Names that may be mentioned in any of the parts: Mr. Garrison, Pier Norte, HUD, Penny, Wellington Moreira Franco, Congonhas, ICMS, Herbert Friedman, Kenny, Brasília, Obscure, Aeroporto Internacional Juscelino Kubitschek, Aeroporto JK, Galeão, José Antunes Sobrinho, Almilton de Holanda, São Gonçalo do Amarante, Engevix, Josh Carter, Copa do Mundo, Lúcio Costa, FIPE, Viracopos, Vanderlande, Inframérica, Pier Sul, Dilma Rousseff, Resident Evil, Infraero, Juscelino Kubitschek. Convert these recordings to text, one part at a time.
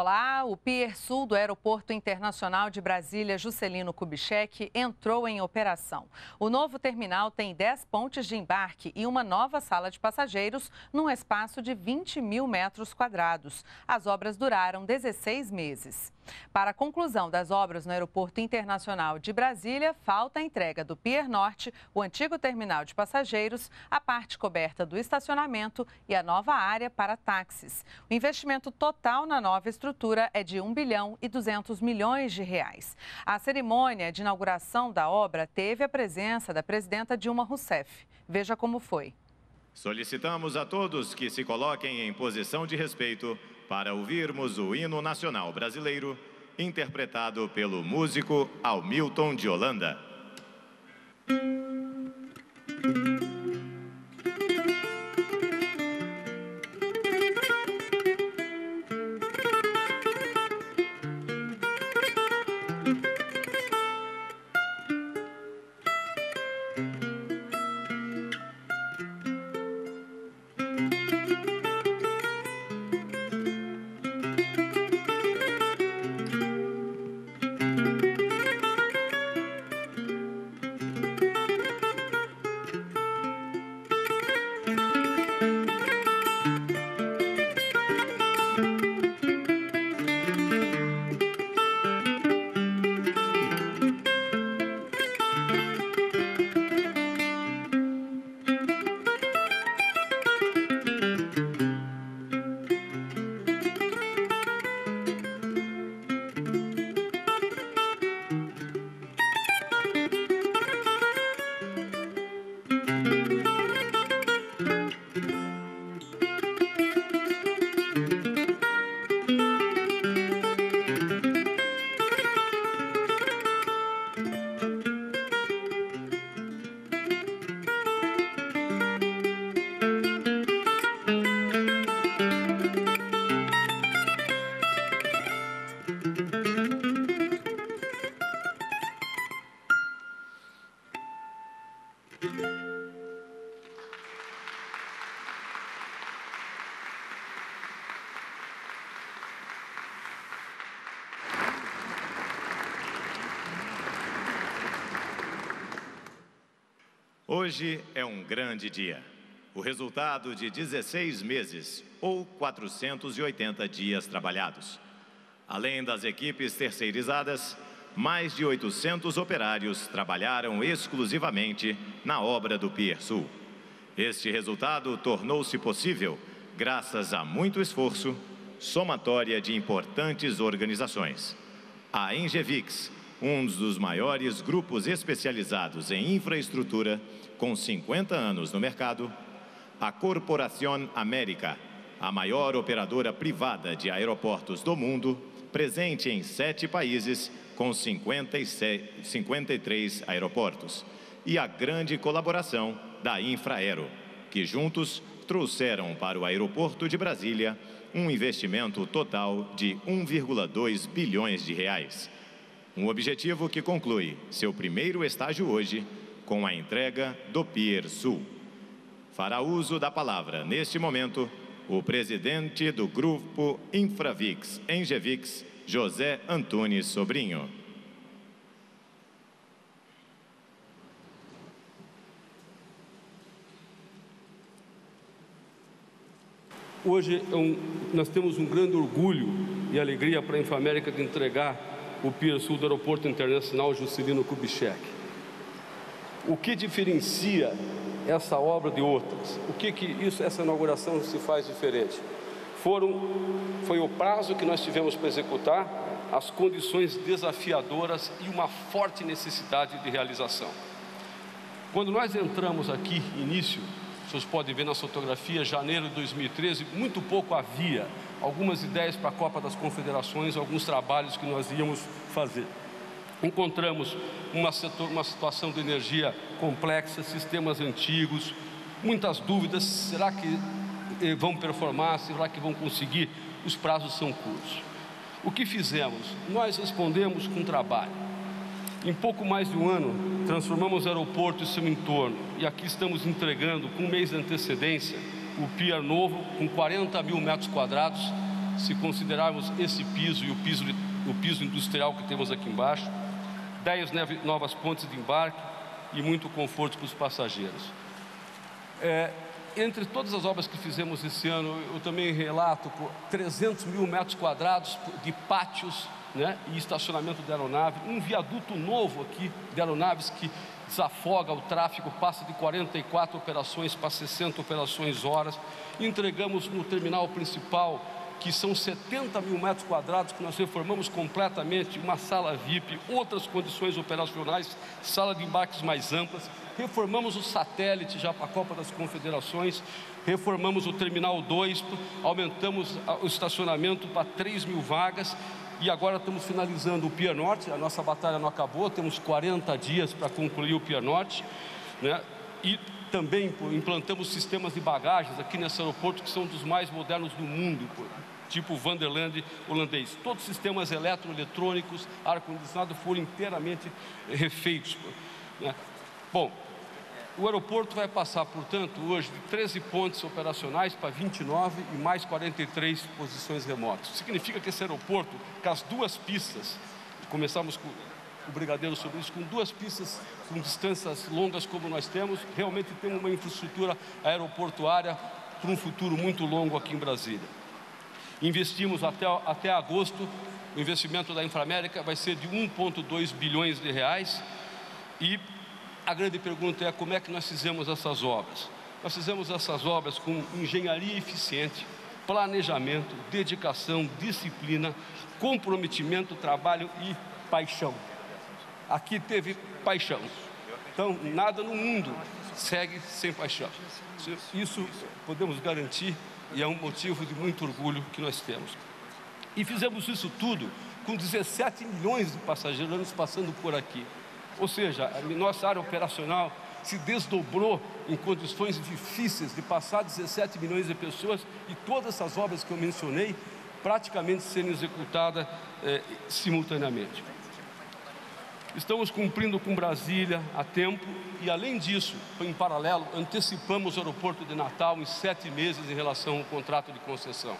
Olá, o Pier Sul do Aeroporto Internacional de Brasília, Juscelino Kubitschek, entrou em operação. O novo terminal tem 10 pontes de embarque e uma nova sala de passageiros num espaço de 20.000 metros quadrados. As obras duraram 16 meses. Para a conclusão das obras no Aeroporto Internacional de Brasília, falta a entrega do Pier Norte, o antigo terminal de passageiros, a parte coberta do estacionamento e a nova área para táxis. O investimento total na nova estrutura é de 1 bilhão e 200 milhões de reais. A cerimônia de inauguração da obra teve a presença da presidenta Dilma Rousseff. Veja como foi. Solicitamos a todos que se coloquem em posição de respeito para ouvirmos o hino nacional brasileiro, interpretado pelo músico Almilton de Holanda. Hoje é um grande dia. O resultado de 16 meses ou 480 dias trabalhados. Além das equipes terceirizadas, mais de 800 operários trabalharam exclusivamente na obra do Pier Sul. Este resultado tornou-se possível graças a muito esforço, somatória de importantes organizações. A Engevix, um dos maiores grupos especializados em infraestrutura, com 50 anos no mercado, a Corporación América, a maior operadora privada de aeroportos do mundo, presente em 7 países, com 53 aeroportos, e a grande colaboração da Infraero, que juntos trouxeram para o aeroporto de Brasília um investimento total de 1,2 bilhões de reais. Um objetivo que conclui seu primeiro estágio hoje com a entrega do Pier Sul. Fará uso da palavra, neste momento, o presidente do grupo Infravix Engevix, José Antunes Sobrinho. Hoje nós temos um grande orgulho e alegria para a Inframérica de entregar o Pier Sul do Aeroporto Internacional Juscelino Kubitschek. O que diferencia essa obra de outras? O que essa inauguração se faz diferente? Foi o prazo que nós tivemos para executar, as condições desafiadoras e uma forte necessidade de realização. Quando nós entramos aqui, início, vocês podem ver nas fotografias, janeiro de 2013, muito pouco havia, algumas ideias para a Copa das Confederações, alguns trabalhos que nós íamos fazer. Encontramos uma situação de energia complexa, sistemas antigos, muitas dúvidas, será que vão performar, será que vão conseguir? Os prazos são curtos. O que fizemos? Nós respondemos com trabalho. Em pouco mais de um ano, transformamos o aeroporto e seu entorno. E aqui estamos entregando, com um mês de antecedência, o Pier Novo, com 40.000 metros quadrados, se considerarmos esse piso e o piso industrial que temos aqui embaixo, 10 novas pontes de embarque e muito conforto para os passageiros. Entre todas as obras que fizemos esse ano, eu também relato 300 mil metros quadrados de pátios, né, e estacionamento da aeronave, um viaduto novo aqui de aeronaves que desafoga o tráfego, passa de 44 operações para 60 operações horas. Entregamos no terminal principal, que são 70 mil metros quadrados, que nós reformamos completamente, uma sala VIP, outras condições operacionais, sala de embarques mais amplas. Reformamos o satélite já para a Copa das Confederações, reformamos o Terminal 2, aumentamos o estacionamento para 3 mil vagas e agora estamos finalizando o Pier Norte. A nossa batalha não acabou, temos 40 dias para concluir o Pier Norte, né? E também implantamos sistemas de bagagens aqui nesse aeroporto que são dos mais modernos do mundo, tipo Vanderlande holandês. Todos os sistemas eletroeletrônicos, ar-condicionado foram inteiramente refeitos, né? Bom, o aeroporto vai passar, portanto, hoje de 13 pontes operacionais para 29 e mais 43 posições remotas. Significa que esse aeroporto, com as duas pistas, começamos com o Brigadeiro sobre isso, com duas pistas, com distâncias longas como nós temos, realmente temos uma infraestrutura aeroportuária para um futuro muito longo aqui em Brasília. Investimos até agosto, o investimento da Infraero vai ser de 1,2 bilhões de reais e a grande pergunta é como é que nós fizemos essas obras. Nós fizemos essas obras com engenharia eficiente, planejamento, dedicação, disciplina, comprometimento, trabalho e paixão. Aqui teve paixão. Então, nada no mundo segue sem paixão. Isso podemos garantir e é um motivo de muito orgulho que nós temos. E fizemos isso tudo com 17 milhões de passageiros passando por aqui. Ou seja, a nossa área operacional se desdobrou em condições difíceis de passar 17 milhões de pessoas e todas essas obras que eu mencionei praticamente sendo executadas simultaneamente. Estamos cumprindo com Brasília a tempo e, além disso, em paralelo, antecipamos o aeroporto de Natal em 7 meses em relação ao contrato de concessão.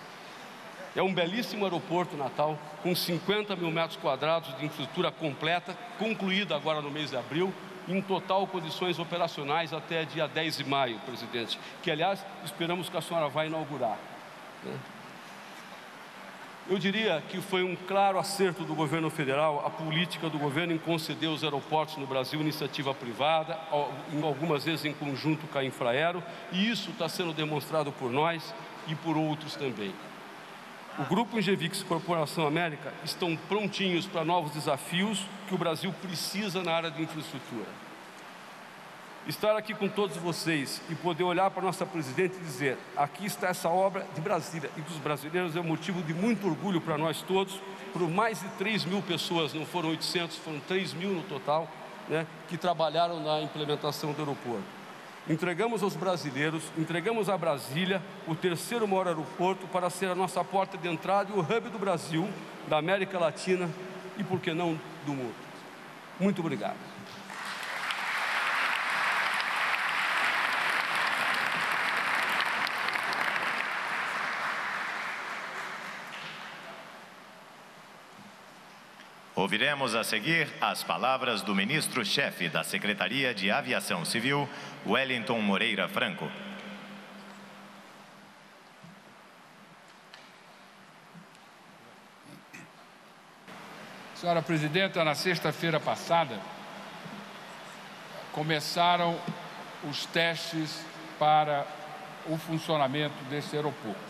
É um belíssimo aeroporto Natal, com 50 mil metros quadrados de infraestrutura completa, concluída agora no mês de abril, em total condições operacionais até dia 10 de maio, presidente, que, aliás, esperamos que a senhora vá inaugurar, né? Eu diria que foi um claro acerto do governo federal, a política do governo em conceder os aeroportos no Brasil, iniciativa privada, algumas vezes em conjunto com a Infraero, e isso está sendo demonstrado por nós e por outros também. O Grupo Engevix e Corporação América estão prontinhos para novos desafios que o Brasil precisa na área de infraestrutura. Estar aqui com todos vocês e poder olhar para a nossa presidente e dizer aqui está essa obra de Brasília e dos brasileiros é um motivo de muito orgulho para nós todos, por mais de 3 mil pessoas, não foram 800, foram 3 mil no total, né, que trabalharam na implementação do aeroporto. Entregamos aos brasileiros, entregamos a Brasília, o terceiro maior aeroporto, para ser a nossa porta de entrada e o hub do Brasil, da América Latina e, por que não, do mundo. Muito obrigado. Ouviremos a seguir as palavras do ministro-chefe da Secretaria de Aviação Civil, Wellington Moreira Franco. Senhora Presidenta, na sexta-feira passada, começaram os testes para o funcionamento desse aeroporto.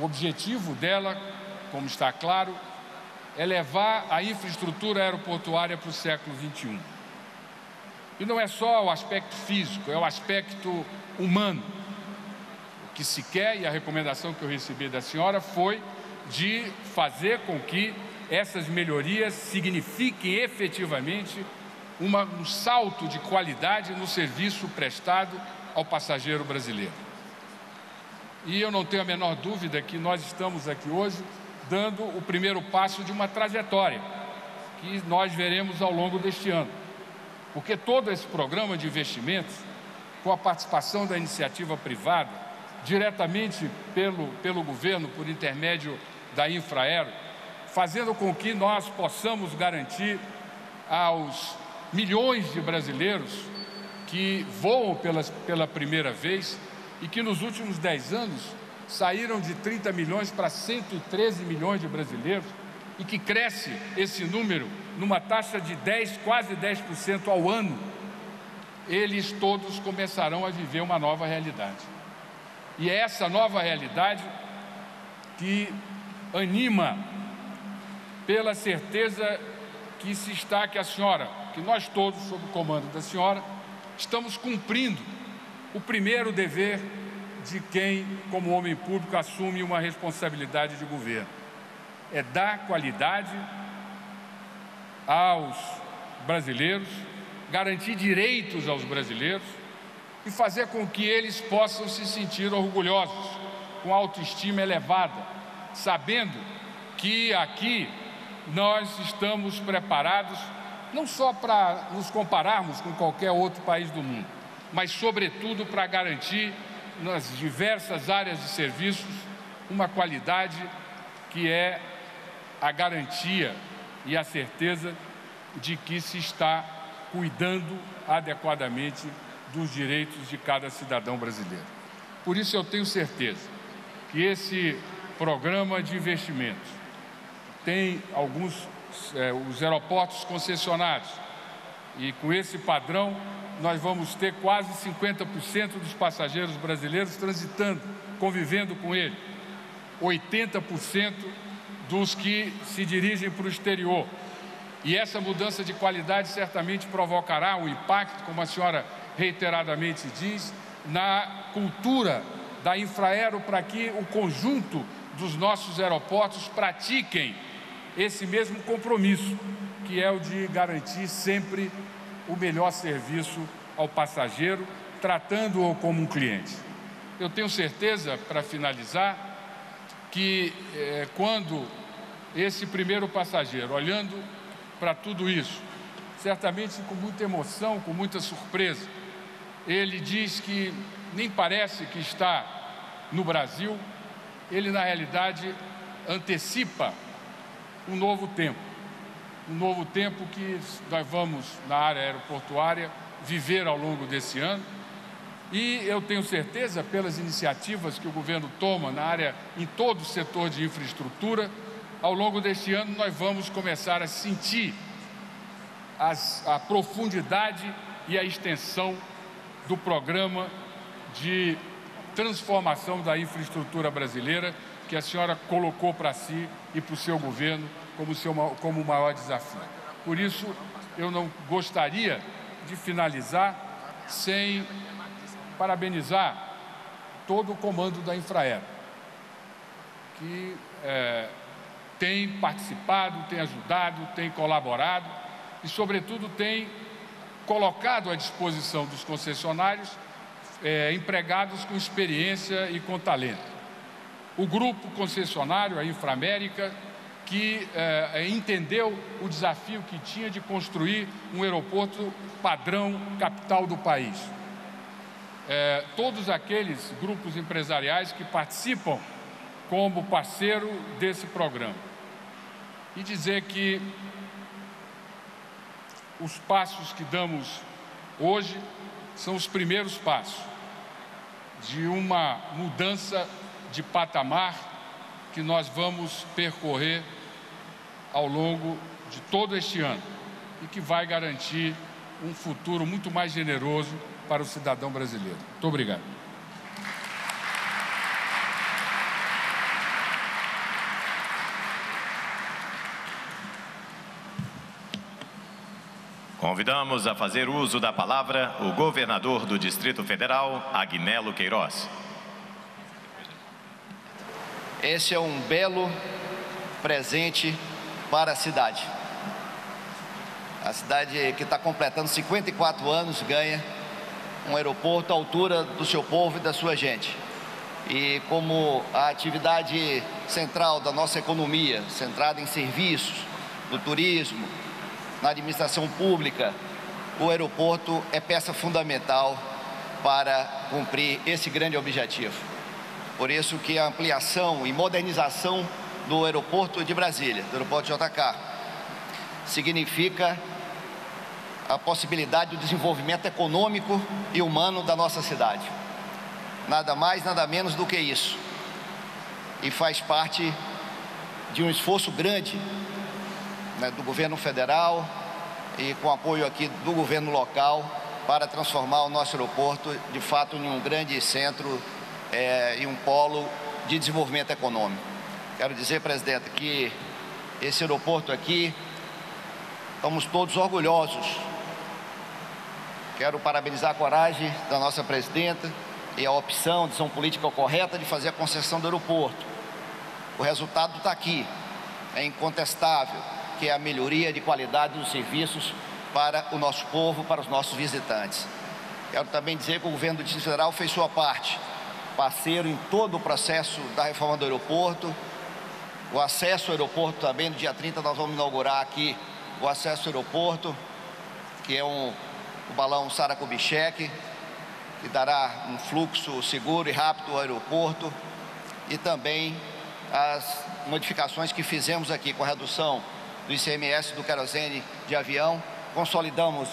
O objetivo dela, como está claro, é levar a infraestrutura aeroportuária para o século XXI. E não é só o aspecto físico, é o aspecto humano. O que se quer, e a recomendação que eu recebi da senhora, foi de fazer com que essas melhorias signifiquem efetivamente um salto de qualidade no serviço prestado ao passageiro brasileiro. E eu não tenho a menor dúvida que nós estamos aqui hoje dando o primeiro passo de uma trajetória que nós veremos ao longo deste ano. Porque todo esse programa de investimentos, com a participação da iniciativa privada, diretamente pelo governo, por intermédio da Infraero, fazendo com que nós possamos garantir aos milhões de brasileiros que voam pela primeira vez e que nos últimos 10 anos saíram de 30 milhões para 113 milhões de brasileiros e que cresce esse número numa taxa de quase 10% ao ano, eles todos começarão a viver uma nova realidade. E é essa nova realidade que anima pela certeza que se está que a senhora, que nós todos, sob o comando da senhora, estamos cumprindo o primeiro dever de quem, como homem público, assume uma responsabilidade de governo. É dar qualidade aos brasileiros, garantir direitos aos brasileiros e fazer com que eles possam se sentir orgulhosos, com autoestima elevada, sabendo que aqui nós estamos preparados não só para nos compararmos com qualquer outro país do mundo, mas, sobretudo, para garantir nas diversas áreas de serviços uma qualidade que é a garantia e a certeza de que se está cuidando adequadamente dos direitos de cada cidadão brasileiro. Por isso, eu tenho certeza que esse programa de investimentos tem os aeroportos concessionários e, com esse padrão, nós vamos ter quase 50% dos passageiros brasileiros transitando, convivendo com ele, 80% dos que se dirigem para o exterior. E essa mudança de qualidade certamente provocará um impacto, como a senhora reiteradamente diz, na cultura da Infraero, para que o conjunto dos nossos aeroportos pratiquem esse mesmo compromisso, que é o de garantir sempre o melhor serviço ao passageiro, tratando-o como um cliente. Eu tenho certeza, para finalizar, que quando esse primeiro passageiro, olhando para tudo isso, certamente com muita emoção, com muita surpresa, ele diz que nem parece que está no Brasil, ele, na realidade, antecipa um novo tempo. Um novo tempo que nós vamos, na área aeroportuária, viver ao longo desse ano. E eu tenho certeza, pelas iniciativas que o governo toma na área, em todo o setor de infraestrutura, ao longo deste ano nós vamos começar a sentir a profundidade e a extensão do programa de transformação da infraestrutura brasileira que a senhora colocou para si e para o seu governo como o maior desafio. Por isso, eu não gostaria de finalizar sem parabenizar todo o comando da Infraero, que tem participado, tem ajudado, tem colaborado e, sobretudo, tem colocado à disposição dos concessionários empregados com experiência e com talento. O grupo concessionário, a Infraamérica, que entendeu o desafio que tinha de construir um aeroporto padrão capital do país. Todos aqueles grupos empresariais que participam como parceiro desse programa. E dizer que os passos que damos hoje são os primeiros passos de uma mudança de patamar que nós vamos percorrer ao longo de todo este ano e que vai garantir um futuro muito mais generoso para o cidadão brasileiro. Muito obrigado. Convidamos a fazer uso da palavra o governador do Distrito Federal, Agnelo Queiroz. Esse é um belo presente para a cidade. A cidade que está completando 54 anos ganha um aeroporto à altura do seu povo e da sua gente. E como a atividade central da nossa economia, centrada em serviços, no turismo, na administração pública, o aeroporto é peça fundamental para cumprir esse grande objetivo. Por isso que a ampliação e modernização do aeroporto de Brasília, do aeroporto JK, significa a possibilidade do desenvolvimento econômico e humano da nossa cidade. Nada mais, nada menos do que isso. E faz parte de um esforço grande, né, do governo federal e com apoio aqui do governo local para transformar o nosso aeroporto, de fato, em um grande centro e um polo de desenvolvimento econômico. Quero dizer, presidente, que esse aeroporto aqui, estamos todos orgulhosos. Quero parabenizar a coragem da nossa presidenta e a opção, decisão política correta de fazer a concessão do aeroporto. O resultado está aqui, é incontestável, que é a melhoria de qualidade dos serviços para o nosso povo, para os nossos visitantes. Quero também dizer que o governo do Distrito Federal fez sua parte, parceiro em todo o processo da reforma do aeroporto, o acesso ao aeroporto também, no dia 30 nós vamos inaugurar aqui o acesso ao aeroporto, que é o balão Sara Kubitschek, que dará um fluxo seguro e rápido ao aeroporto, e também as modificações que fizemos aqui com a redução do ICMS do querosene de avião. Consolidamos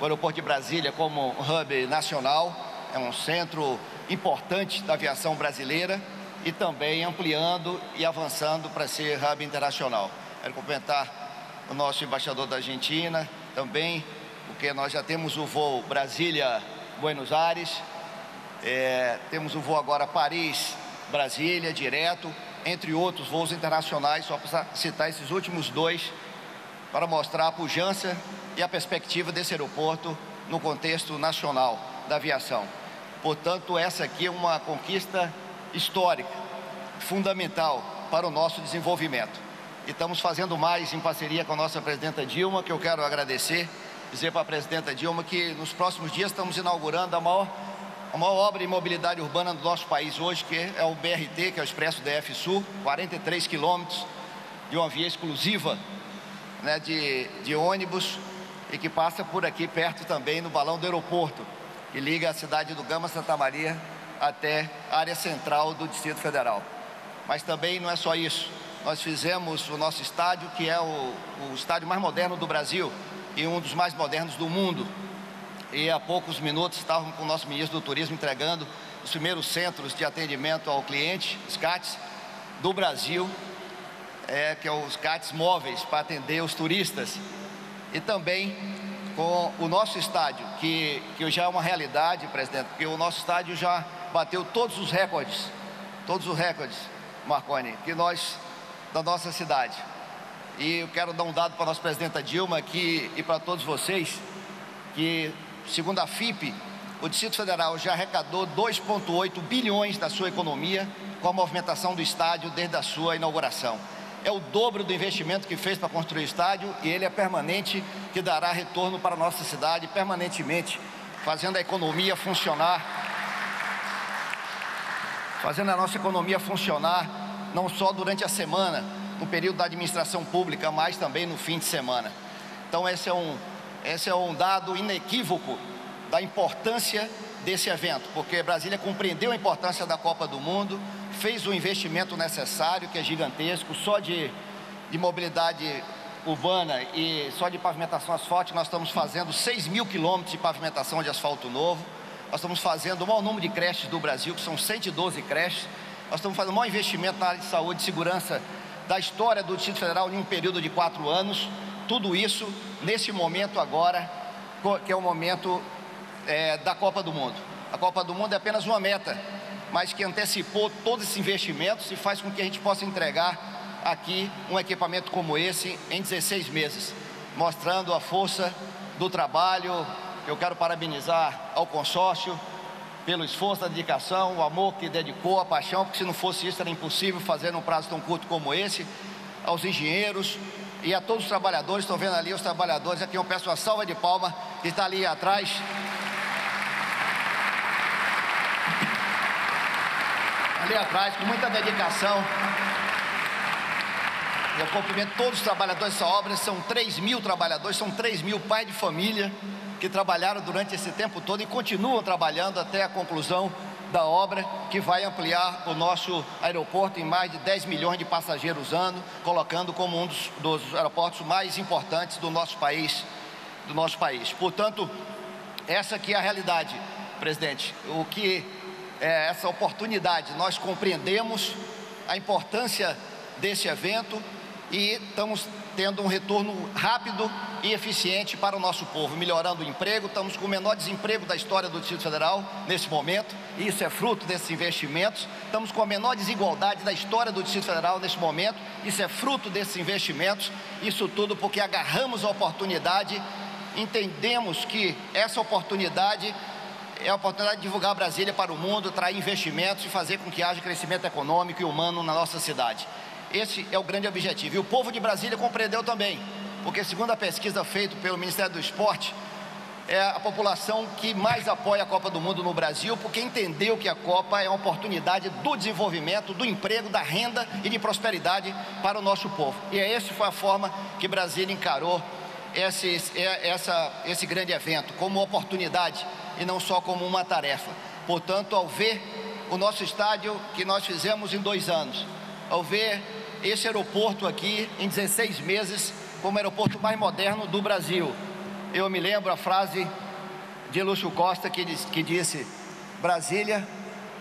o aeroporto de Brasília como hub nacional, é um centro importante da aviação brasileira, e também ampliando e avançando para ser hub internacional. Quero cumprimentar o nosso embaixador da Argentina também, porque nós já temos o voo Brasília-Buenos Aires, temos o voo agora Paris-Brasília direto, entre outros voos internacionais, só para citar esses últimos dois, para mostrar a pujança e a perspectiva desse aeroporto no contexto nacional da aviação. Portanto, essa aqui é uma conquista histórica, fundamental para o nosso desenvolvimento. E estamos fazendo mais em parceria com a nossa presidenta Dilma, que eu quero agradecer, dizer para a presidenta Dilma que nos próximos dias estamos inaugurando a maior obra de mobilidade urbana do nosso país hoje, que é o BRT, que é o Expresso DF Sul, 43 quilômetros de uma via exclusiva, né, de ônibus, e que passa por aqui perto também no balão do aeroporto, que liga a cidade do Gama, Santa Maria, até a área central do Distrito Federal. Mas também não é só isso. Nós fizemos o nosso estádio, que é o estádio mais moderno do Brasil e um dos mais modernos do mundo. E há poucos minutos estávamos com o nosso ministro do Turismo entregando os primeiros centros de atendimento ao cliente, os CATs, do Brasil, que é os CATs móveis para atender os turistas. E também com o nosso estádio, que já é uma realidade, presidente, porque o nosso estádio já bateu todos os recordes, Marconi, que nós, da nossa cidade. E eu quero dar um dado para a nossa presidenta Dilma aqui e para todos vocês, que segundo a FIPE, o Distrito Federal já arrecadou 2,8 bilhões da sua economia com a movimentação do estádio desde a sua inauguração. É o dobro do investimento que fez para construir o estádio, e ele é permanente, que dará retorno para a nossa cidade permanentemente, fazendo a economia funcionar, fazendo a nossa economia funcionar não só durante a semana, no período da administração pública, mas também no fim de semana. Então esse é um dado inequívoco da importância desse evento, porque Brasília compreendeu a importância da Copa do Mundo, fez o investimento necessário, que é gigantesco, só de mobilidade urbana e só de pavimentação asfáltica, nós estamos fazendo 6 mil quilômetros de pavimentação de asfalto novo, nós estamos fazendo o maior número de creches do Brasil, que são 112 creches, nós estamos fazendo o maior investimento na área de saúde e segurança da história do Distrito Federal em um período de 4 anos, tudo isso nesse momento agora, que é o momento da Copa do Mundo. A Copa do Mundo é apenas uma meta, mas que antecipou todos esses investimentos e faz com que a gente possa entregar aqui um equipamento como esse em 16 meses, mostrando a força do trabalho. Eu quero parabenizar ao consórcio pelo esforço, a dedicação, o amor que dedicou, a paixão, porque se não fosse isso era impossível fazer num prazo tão curto como esse, aos engenheiros e a todos os trabalhadores. Estão vendo ali os trabalhadores, aqui eu peço uma salva de palma que está ali atrás. Ali atrás, com muita dedicação. Eu cumprimento todos os trabalhadores dessa obra, são 3 mil trabalhadores, são 3 mil pais de família que trabalharam durante esse tempo todo e continuam trabalhando até a conclusão da obra, que vai ampliar o nosso aeroporto em mais de 10 milhões de passageiros ano, colocando como um dos aeroportos mais importantes do nosso país. Portanto, essa que é a realidade, presidente. O que é essa oportunidade? Nós compreendemos a importância desse evento e estamos tendo um retorno rápido e eficiente para o nosso povo, melhorando o emprego. Estamos com o menor desemprego da história do Distrito Federal nesse momento, e isso é fruto desses investimentos. Estamos com a menor desigualdade da história do Distrito Federal nesse momento, isso é fruto desses investimentos. Isso tudo porque agarramos a oportunidade, entendemos que essa oportunidade é a oportunidade de divulgar Brasília para o mundo, atrair investimentos e fazer com que haja crescimento econômico e humano na nossa cidade. Esse é o grande objetivo. E o povo de Brasília compreendeu também, porque, segundo a pesquisa feita pelo Ministério do Esporte, é a população que mais apoia a Copa do Mundo no Brasil, porque entendeu que a Copa é uma oportunidade do desenvolvimento, do emprego, da renda e de prosperidade para o nosso povo. E essa foi a forma que Brasília encarou esse grande evento, como oportunidade e não só como uma tarefa. Portanto, ao ver o nosso estádio que nós fizemos em 2 anos, ao ver esse aeroporto aqui em 16 meses como o aeroporto mais moderno do Brasil. Eu me lembro a frase de Lúcio Costa que disse: Brasília,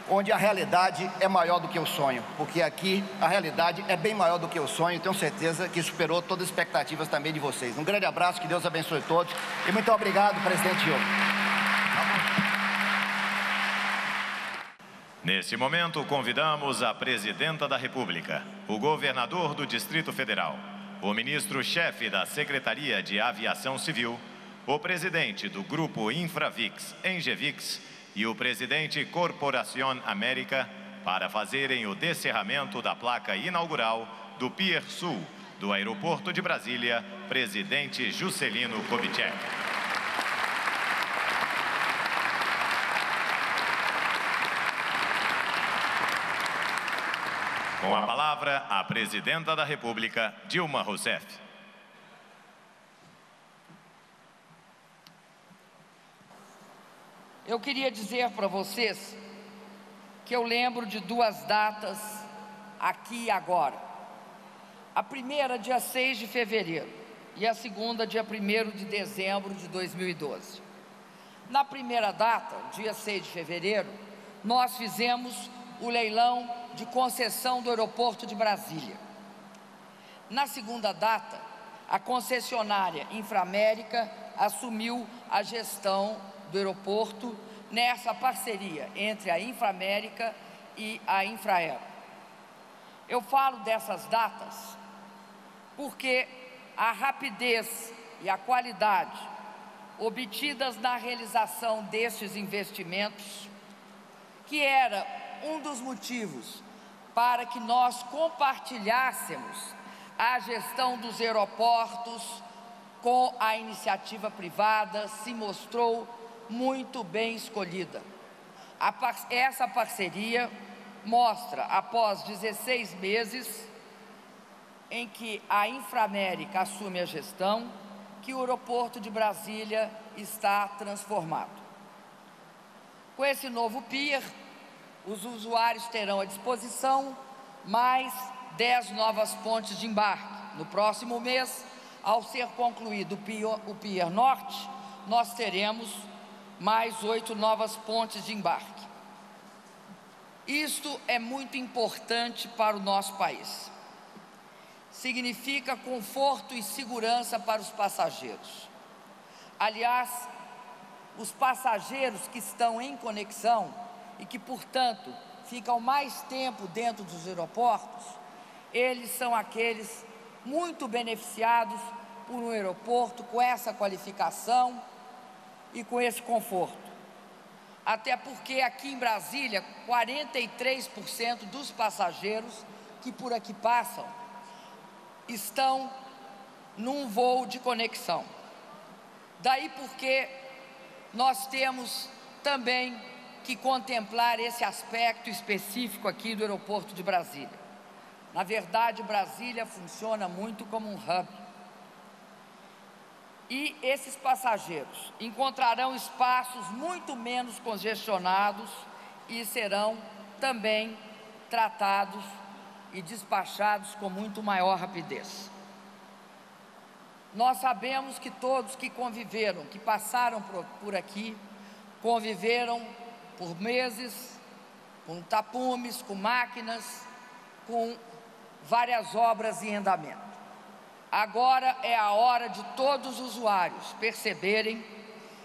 onde a realidade é maior do que o sonho, porque aqui a realidade é bem maior do que o sonho. Tenho certeza que superou todas as expectativas também de vocês. Um grande abraço, que Deus abençoe todos e muito obrigado, presidente Dilma. Nesse momento, convidamos a Presidenta da República, o Governador do Distrito Federal, o Ministro-Chefe da Secretaria de Aviação Civil, o Presidente do Grupo Infravix, Engevix, e o Presidente Corporación América para fazerem o descerramento da placa inaugural do Pier Sul do Aeroporto de Brasília, Presidente Juscelino Kubitschek. Com a palavra, a Presidenta da República, Dilma Rousseff. Eu queria dizer para vocês que eu lembro de 2 datas aqui e agora. A primeira, dia 6 de fevereiro, e a segunda, dia 1º de dezembro de 2012. Na primeira data, dia 6 de fevereiro, nós fizemos o leilão de concessão do aeroporto de Brasília. Na segunda data, a concessionária Infraero assumiu a gestão do aeroporto nessa parceria entre a Infraero e a Infraero. Eu falo dessas datas porque a rapidez e a qualidade obtidas na realização destes investimentos, que era um dos motivos para que nós compartilhássemos a gestão dos aeroportos com a iniciativa privada, se mostrou muito bem escolhida. Essa parceria mostra, após 16 meses em que a Infraamérica assume a gestão, que o aeroporto de Brasília está transformado. Com esse novo pier, os usuários terão à disposição mais 10 novas pontes de embarque. No próximo mês, ao ser concluído o Pier Norte, nós teremos mais 8 novas pontes de embarque. Isto é muito importante para o nosso país. Significa conforto e segurança para os passageiros. Aliás, os passageiros que estão em conexão e que, portanto, ficam mais tempo dentro dos aeroportos, eles são aqueles muito beneficiados por um aeroporto com essa qualificação e com esse conforto. Até porque aqui em Brasília, 43% dos passageiros que por aqui passam estão num voo de conexão. Daí porque nós temos também que contemplar esse aspecto específico aqui do aeroporto de Brasília. Na verdade, Brasília funciona muito como um hub. E esses passageiros encontrarão espaços muito menos congestionados e serão também tratados e despachados com muito maior rapidez. Nós sabemos que todos que conviveram, que passaram por aqui, conviveram por meses, com tapumes, com máquinas, com várias obras em andamento. Agora é a hora de todos os usuários perceberem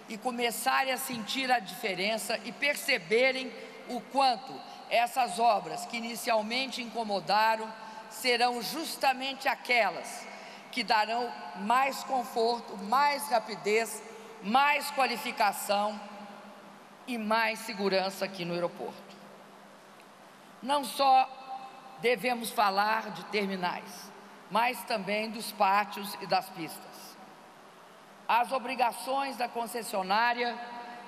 e começarem a sentir a diferença e perceberem o quanto essas obras que inicialmente incomodaram serão justamente aquelas que darão mais conforto, mais rapidez, mais qualificação e mais segurança aqui no aeroporto. Não só devemos falar de terminais, mas também dos pátios e das pistas. As obrigações da concessionária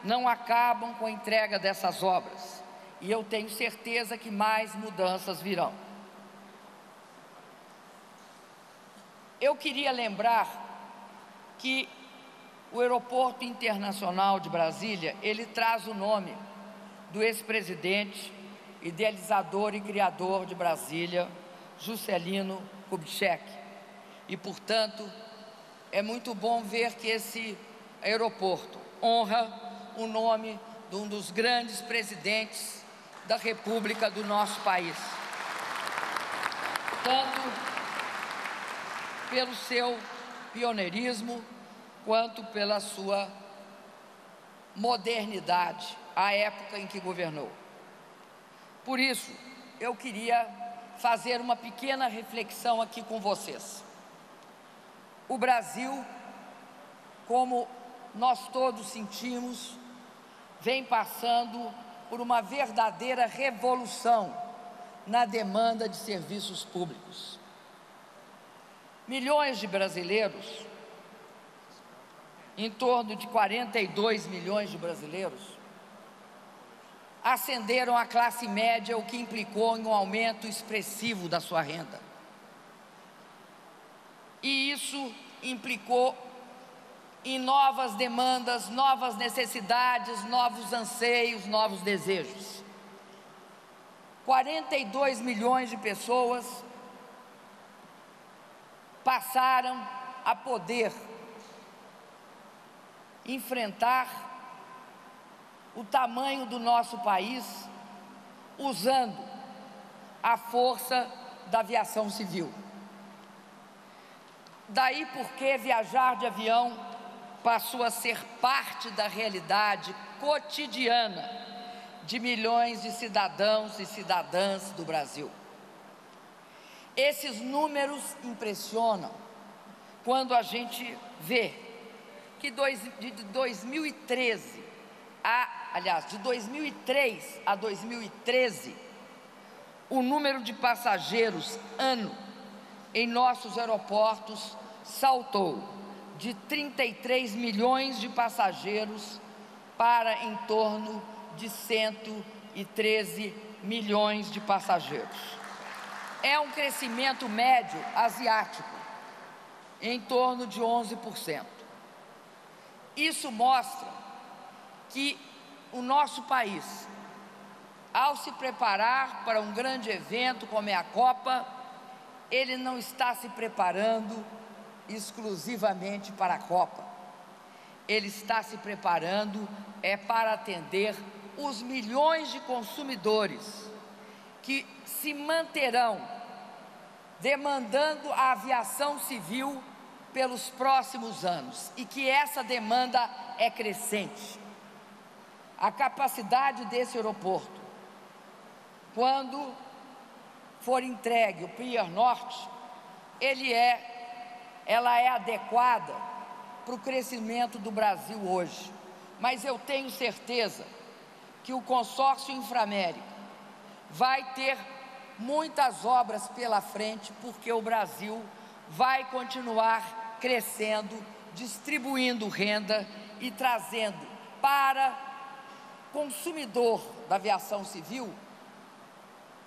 não acabam com a entrega dessas obras, e eu tenho certeza que mais mudanças virão. Eu queria lembrar que o Aeroporto Internacional de Brasília, ele traz o nome do ex-presidente, idealizador e criador de Brasília, Juscelino Kubitschek. E, portanto, é muito bom ver que esse aeroporto honra o nome de um dos grandes presidentes da República do nosso país. Tanto pelo seu pioneirismo, quanto pela sua modernidade, à época em que governou. Por isso, eu queria fazer uma pequena reflexão aqui com vocês. O Brasil, como nós todos sentimos, vem passando por uma verdadeira revolução na demanda de serviços públicos. Milhões de brasileiros, em torno de 42 milhões de brasileiros, ascenderam à classe média, o que implicou em um aumento expressivo da sua renda. E isso implicou em novas demandas, novas necessidades, novos anseios, novos desejos. 42 milhões de pessoas passaram a poder enfrentar o tamanho do nosso país usando a força da aviação civil. Daí porque viajar de avião passou a ser parte da realidade cotidiana de milhões de cidadãos e cidadãs do Brasil. Esses números impressionam quando a gente vê que de 2003 a 2013, o número de passageiros ano em nossos aeroportos saltou de 33 milhões de passageiros para em torno de 113 milhões de passageiros. É um crescimento médio asiático, em torno de 11%. Isso mostra que o nosso país, ao se preparar para um grande evento como é a Copa, ele não está se preparando exclusivamente para a Copa. Ele está se preparando para atender os milhões de consumidores que se manterão demandando a aviação civil pelos próximos anos, e que essa demanda é crescente. A capacidade desse aeroporto, quando for entregue o Pier Norte, ela é adequada para o crescimento do Brasil hoje. Mas eu tenho certeza que o consórcio Infraamérica vai ter muitas obras pela frente, porque o Brasil vai continuar crescendo, distribuindo renda e trazendo para consumidor da aviação civil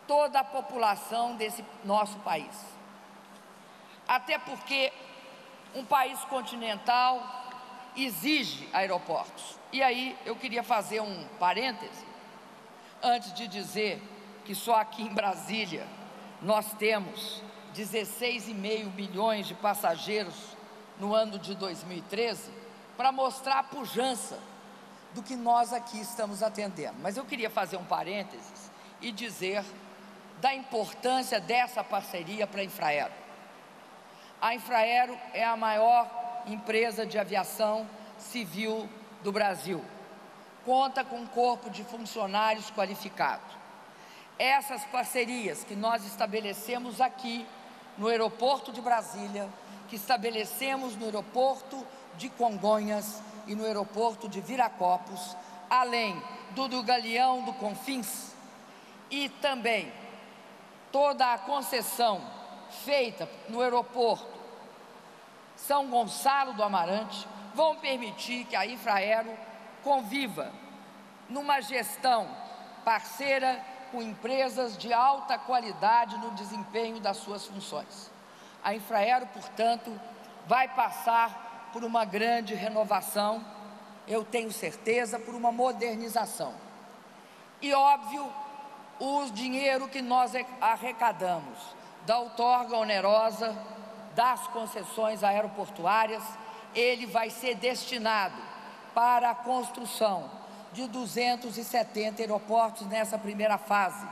toda a população desse nosso país. Até porque um país continental exige aeroportos. E aí eu queria fazer um parêntese antes de dizer que só aqui em Brasília nós temos 16,5 milhões de passageiros no ano de 2013, para mostrar a pujança do que nós aqui estamos atendendo. Mas eu queria fazer um parênteses e dizer da importância dessa parceria para a Infraero. A Infraero é a maior empresa de aviação civil do Brasil. Conta com um corpo de funcionários qualificado. Essas parcerias que nós estabelecemos aqui no aeroporto de Brasília, que estabelecemos no aeroporto de Congonhas e no aeroporto de Viracopos, além do Galeão do Confins, e também toda a concessão feita no aeroporto São Gonçalo do Amarante, vão permitir que a Infraero conviva numa gestão parceira com empresas de alta qualidade no desempenho das suas funções. A Infraero, portanto, vai passar por uma grande renovação, eu tenho certeza, por uma modernização. E, óbvio, o dinheiro que nós arrecadamos da outorga onerosa, das concessões aeroportuárias, ele vai ser destinado para a construção de 270 aeroportos nessa primeira fase.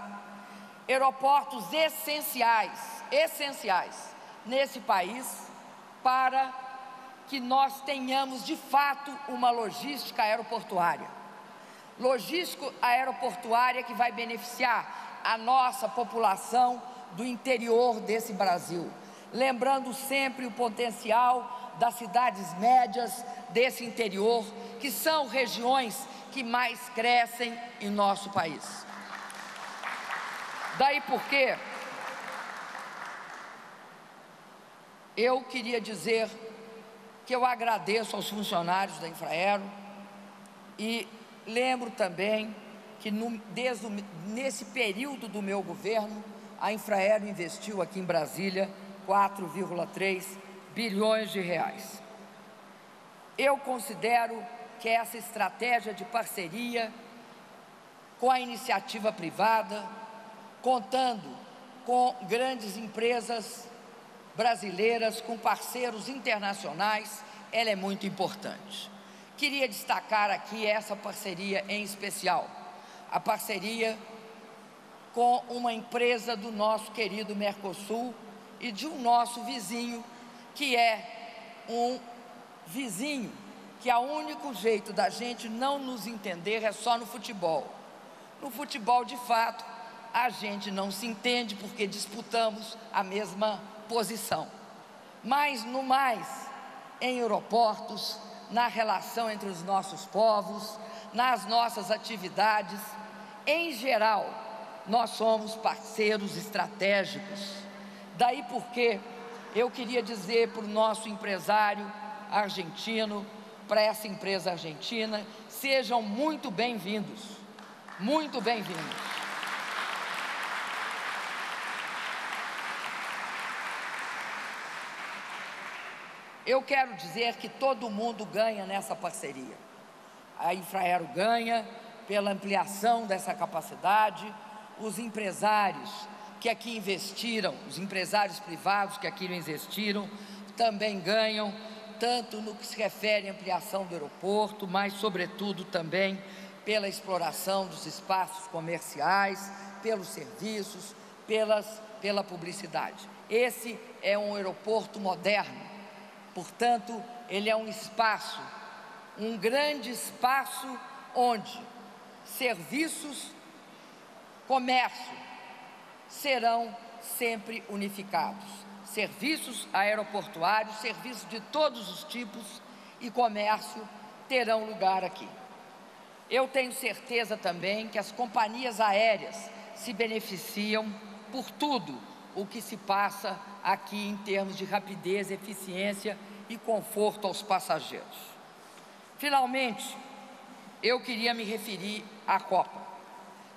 Aeroportos essenciais nesse país, para que nós tenhamos, de fato, uma logística aeroportuária. Logística aeroportuária que vai beneficiar a nossa população do interior desse Brasil, lembrando sempre o potencial das cidades médias desse interior, que são regiões que mais crescem em nosso país. Daí porque eu queria dizer que eu agradeço aos funcionários da Infraero e lembro também que nesse período do meu governo, a Infraero investiu aqui em Brasília 4,3 bilhões de reais. Eu considero que essa estratégia de parceria com a iniciativa privada, contando com grandes empresas brasileiras, com parceiros internacionais, ela é muito importante. Queria destacar aqui essa parceria em especial, a parceria com uma empresa do nosso querido Mercosul e de um nosso vizinho, que é um vizinho que o único jeito da gente não nos entender é só no futebol. No futebol, de fato, a gente não se entende porque disputamos a mesma posição. Mas, no mais, em aeroportos, na relação entre os nossos povos, nas nossas atividades, em geral, nós somos parceiros estratégicos. Daí porque eu queria dizer para o nosso empresário argentino, para essa empresa argentina, sejam muito bem-vindos, muito bem-vindos. Eu quero dizer que todo mundo ganha nessa parceria. A Infraero ganha pela ampliação dessa capacidade, os empresários que aqui investiram, os empresários privados que aqui investiram, também ganham, tanto no que se refere à ampliação do aeroporto, mas, sobretudo, também pela exploração dos espaços comerciais, pelos serviços, pela publicidade. Esse é um aeroporto moderno. Portanto, ele é um espaço, um grande espaço onde serviços, comércio serão sempre unificados. Serviços aeroportuários, serviços de todos os tipos e comércio terão lugar aqui. Eu tenho certeza também que as companhias aéreas se beneficiam por tudo o que se passa aqui em termos de rapidez, eficiência e conforto aos passageiros. Finalmente, eu queria me referir à Copa.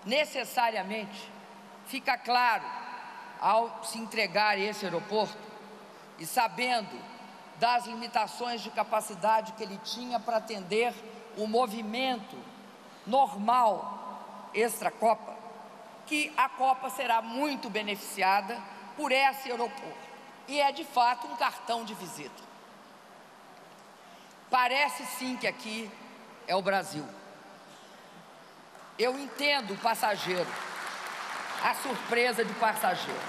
Necessariamente, fica claro, ao se entregar esse aeroporto e sabendo das limitações de capacidade que ele tinha para atender o movimento normal extra-Copa, que a Copa será muito beneficiada por esse aeroporto. E é, de fato, um cartão de visita. Parece, sim, que aqui é o Brasil. Eu entendo o passageiro, a surpresa de passageiro.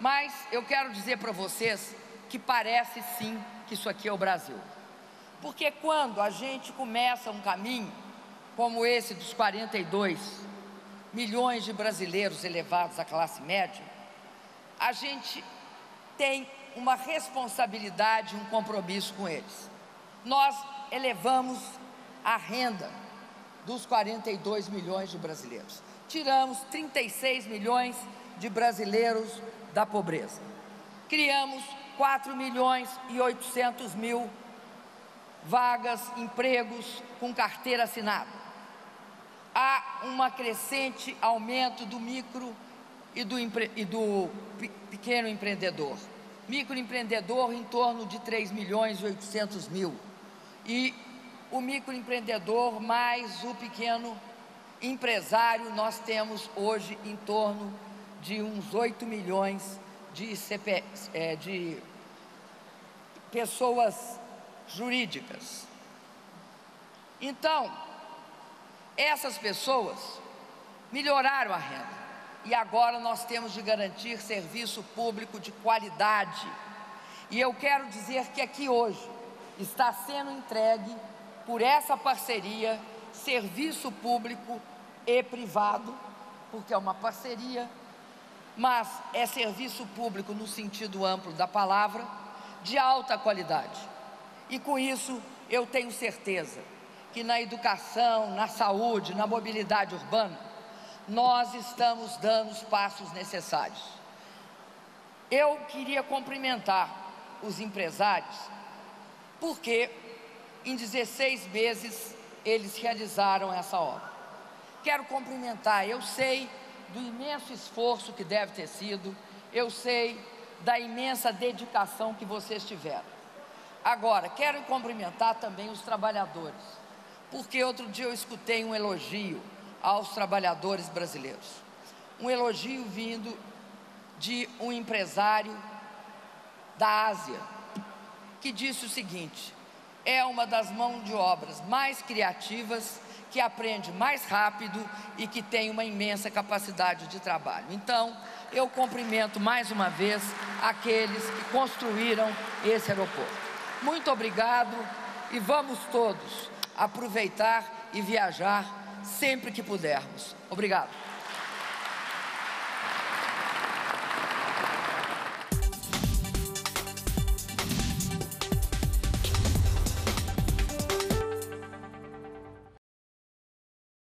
Mas eu quero dizer para vocês que parece, sim, que isso aqui é o Brasil. Porque quando a gente começa um caminho como esse dos 42 milhões de brasileiros elevados à classe média, a gente tem uma responsabilidade, um compromisso com eles. Nós elevamos a renda dos 42 milhões de brasileiros. Tiramos 36 milhões de brasileiros da pobreza. Criamos 4 milhões e 800 mil vagas, empregos com carteira assinada. Há um crescente aumento do micro e do pequeno empreendedor. Microempreendedor em torno de 3 milhões e 800 mil. E o microempreendedor mais o pequeno empresário, nós temos hoje em torno de uns 8 milhões de pessoas jurídicas. Então, essas pessoas melhoraram a renda. E agora nós temos de garantir serviço público de qualidade. E eu quero dizer que aqui hoje está sendo entregue, por essa parceria, serviço público e privado, porque é uma parceria, mas é serviço público no sentido amplo da palavra, de alta qualidade. E com isso eu tenho certeza que na educação, na saúde, na mobilidade urbana, nós estamos dando os passos necessários. Eu queria cumprimentar os empresários, porque em 16 meses eles realizaram essa obra. Quero cumprimentar, eu sei do imenso esforço que deve ter sido, eu sei da imensa dedicação que vocês tiveram. Agora, quero cumprimentar também os trabalhadores, porque outro dia eu escutei um elogio aos trabalhadores brasileiros. Um elogio vindo de um empresário da Ásia, que disse o seguinte: é uma das mãos de obras mais criativas, que aprende mais rápido e que tem uma imensa capacidade de trabalho. Então, eu cumprimento mais uma vez aqueles que construíram esse aeroporto. Muito obrigado e vamos todos aproveitar e viajar sempre que pudermos. Obrigado.